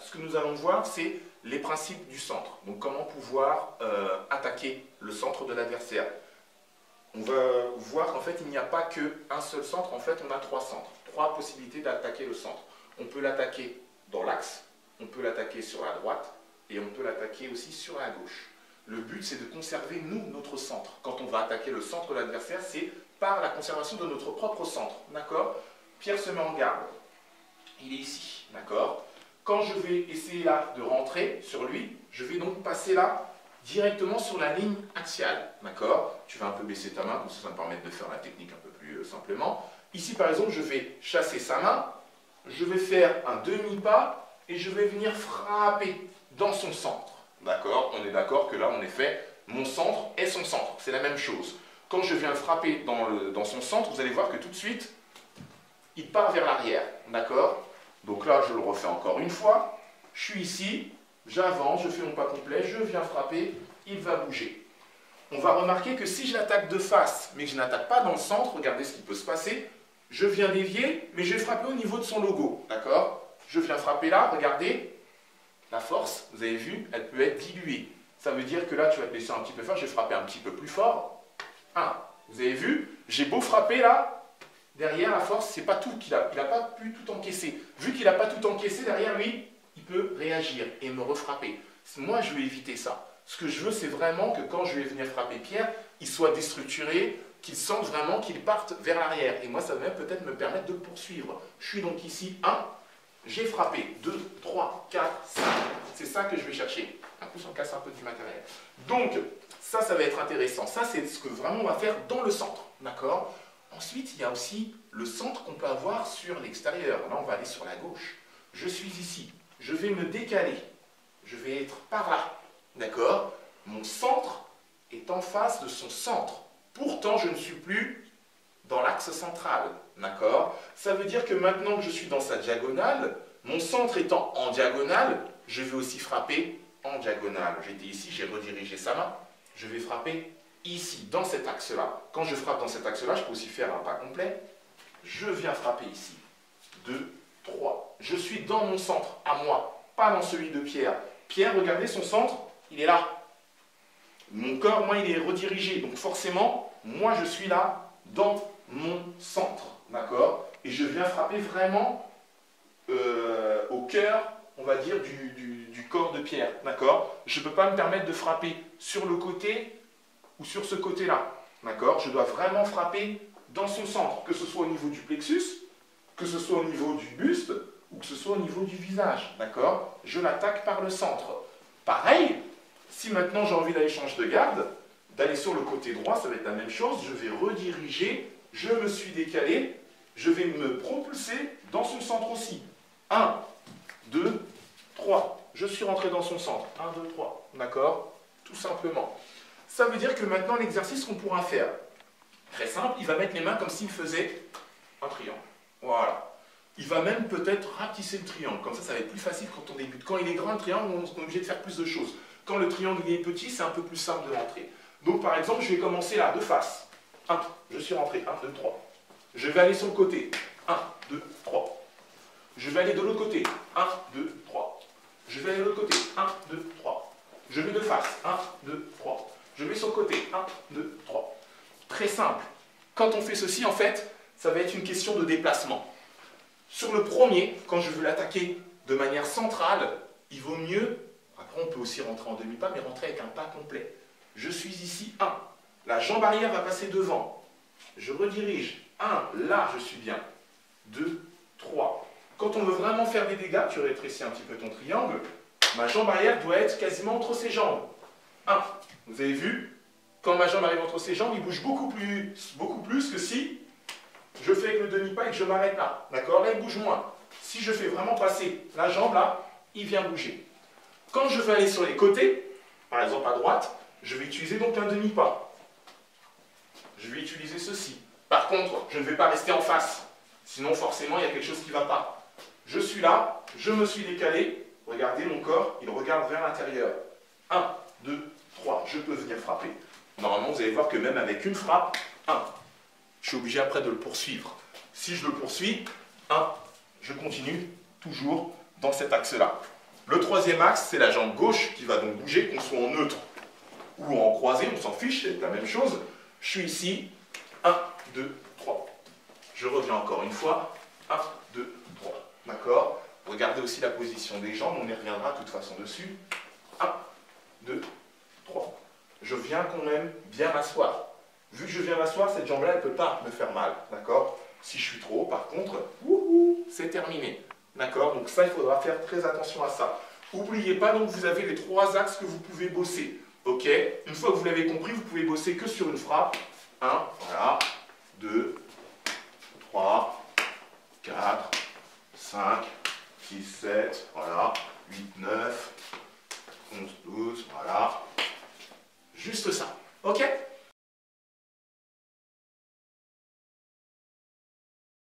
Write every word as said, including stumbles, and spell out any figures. ce que nous allons voir, c'est les principes du centre. Donc comment pouvoir euh, attaquer le centre de l'adversaire. On va voir qu'en fait, il n'y a pas qu'un seul centre. En fait, on a trois centres, trois possibilités d'attaquer le centre. On peut l'attaquer dans l'axe, on peut l'attaquer sur la droite et on peut l'attaquer aussi sur la gauche. Le but, c'est de conserver, nous, notre centre. Quand on va attaquer le centre de l'adversaire, c'est par la conservation de notre propre centre. D'accord? Pierre se met en garde. Il est ici. D'accord? Quand je vais essayer là de rentrer sur lui, je vais donc passer là directement sur la ligne axiale. D'accord? Tu vas un peu baisser ta main, comme ça, ça me permet de faire la technique un peu plus euh, simplement. Ici, par exemple, je vais chasser sa main. Je vais faire un demi-pas et je vais venir frapper dans son centre. D'accord? On est d'accord que là, en effet, mon centre est son centre. C'est la même chose. Quand je viens frapper dans, le, dans son centre, vous allez voir que tout de suite, il part vers l'arrière. D'accord? Donc là, je le refais encore une fois. Je suis ici, j'avance, je fais mon pas complet, je viens frapper, il va bouger. On va remarquer que si je l'attaque de face, mais que je n'attaque pas dans le centre, regardez ce qui peut se passer. Je viens dévier, mais je vais frapper au niveau de son logo. D'accord? Je viens frapper là, regardez. La force, vous avez vu, elle peut être diluée. Ça veut dire que là, tu vas te laisser un petit peu fort, je vais frapper un petit peu plus fort. un. Vous avez vu, j'ai beau frapper là, derrière la force, c'est pas tout qu'il a. Il n'a pas pu tout encaisser. Vu qu'il n'a pas tout encaissé, derrière lui, il peut réagir et me refrapper. Moi, je vais éviter ça. Ce que je veux, c'est vraiment que quand je vais venir frapper Pierre, il soit déstructuré, qu'il sente vraiment qu'il parte vers l'arrière. Et moi, ça va même peut-être me permettre de poursuivre. Je suis donc ici, un. J'ai frappé, deux, trois, quatre, cinq, c'est ça que je vais chercher. En plus, on casse un peu du matériel. Donc, ça, ça va être intéressant. Ça, c'est ce que vraiment on va faire dans le centre, d'accord? Ensuite, il y a aussi le centre qu'on peut avoir sur l'extérieur. Là, on va aller sur la gauche. Je suis ici, je vais me décaler, je vais être par là, d'accord? Mon centre est en face de son centre. Pourtant, je ne suis plus dans l'axe central. D'accord? Ça veut dire que maintenant que je suis dans sa diagonale, mon centre étant en diagonale, je vais aussi frapper en diagonale. J'étais ici, j'ai redirigé sa main. Je vais frapper ici, dans cet axe-là. Quand je frappe dans cet axe-là, je peux aussi faire un pas complet. Je viens frapper ici. deux, trois. Je suis dans mon centre, à moi, pas dans celui de Pierre. Pierre, regardez son centre, il est là. Mon corps, moi, il est redirigé. Donc forcément, moi, je suis là, dans mon centre. D'accord? Et je viens frapper vraiment euh, au cœur, on va dire, du, du, du corps de Pierre. D'accord? Je ne peux pas me permettre de frapper sur le côté ou sur ce côté-là. D'accord? Je dois vraiment frapper dans son centre, que ce soit au niveau du plexus, que ce soit au niveau du buste ou que ce soit au niveau du visage. D'accord? Je l'attaque par le centre. Pareil, si maintenant j'ai envie d'aller changer de garde, d'aller sur le côté droit, ça va être la même chose. Je vais rediriger. Je me suis décalé, je vais me propulser dans son centre aussi. un, deux, trois. Je suis rentré dans son centre. un, deux, trois. D'accord? Tout simplement. Ça veut dire que maintenant, l'exercice qu'on pourra faire, très simple, il va mettre les mains comme s'il faisait un triangle. Voilà. Il va même peut-être rapetisser le triangle. Comme ça, ça va être plus facile quand on débute. Quand il est grand, le triangle, on est obligé de faire plus de choses. Quand le triangle est petit, c'est un peu plus simple de rentrer. Donc, par exemple, je vais commencer là, de face. un, je suis rentré, un, deux, trois. Je vais aller sur le côté, un, deux, trois. Je vais aller de l'autre côté, un, deux, trois. Je vais aller de l'autre côté, un, deux, trois. Je vais de face, un, deux, trois. Je vais sur le côté, un, deux, trois. Très simple. Quand on fait ceci, en fait, ça va être une question de déplacement. Sur le premier, quand je veux l'attaquer de manière centrale, il vaut mieux, après on peut aussi rentrer en demi-pas, mais rentrer avec un pas complet. Je suis ici, un. La jambe arrière va passer devant. Je redirige. un, là, je suis bien. deux, trois. Quand on veut vraiment faire des dégâts, tu rétrécis un petit peu ton triangle. Ma jambe arrière doit être quasiment entre ses jambes. un. Vous avez vu? Quand ma jambe arrive entre ses jambes, il bouge beaucoup plus, beaucoup plus que si je fais avec le demi-pas et que je m'arrête là. D'accord? Là, il bouge moins. Si je fais vraiment passer la jambe là, il vient bouger. Quand je vais aller sur les côtés, par exemple à droite, je vais utiliser donc un demi-pas. Je vais utiliser ceci. Par contre, je ne vais pas rester en face. Sinon, forcément, il y a quelque chose qui ne va pas. Je suis là, je me suis décalé. Regardez mon corps, il regarde vers l'intérieur. un, deux, trois, je peux venir frapper. Normalement, vous allez voir que même avec une frappe, un, je suis obligé après de le poursuivre. Si je le poursuis, un, je continue toujours dans cet axe-là. Le troisième axe, c'est la jambe gauche qui va donc bouger, qu'on soit en neutre ou en croisé, on s'en fiche, c'est la même chose. Je suis ici, un, deux, trois. Je reviens encore une fois, un, deux, trois. D'accord? Regardez aussi la position des jambes, on y reviendra de toute façon dessus. un, deux, trois. Je viens quand même bien m'asseoir. Vu que je viens m'asseoir, cette jambe-là, elle ne peut pas me faire mal. D'accord? Si je suis trop haut, par contre, c'est terminé. D'accord? Donc ça, il faudra faire très attention à ça. N'oubliez pas, donc, vous avez les trois axes que vous pouvez bosser. Ok? Une fois que vous l'avez compris, vous pouvez bosser que sur une frappe. un, voilà. deux, trois, quatre, cinq, six, sept, voilà. huit, neuf, onze, douze, voilà. Juste ça. Ok?